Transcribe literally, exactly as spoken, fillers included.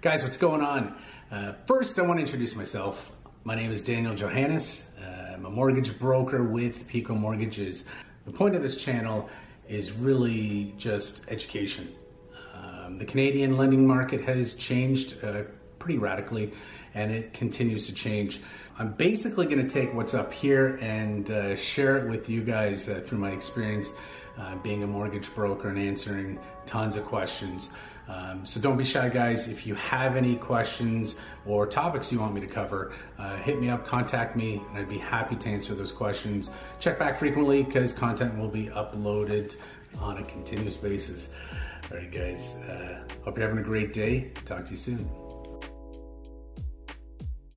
Guys, what's going on? Uh, first, I want to introduce myself. My name is Daniel Johannes. Uh, I'm a mortgage broker with Pekoe Mortgages. The point of this channel is really just education. Um, the Canadian lending market has changed uh, pretty radically, and it continues to change. I'm basically going to take what's up here and uh, share it with you guys uh, through my experience uh, being a mortgage broker and answering tons of questions. Um, so don't be shy, guys. If you have any questions or topics you want me to cover, uh, hit me up, contact me, and I'd be happy to answer those questions. Check back frequently because content will be uploaded on a continuous basis. All right, guys, uh, hope you're having a great day. Talk to you soon.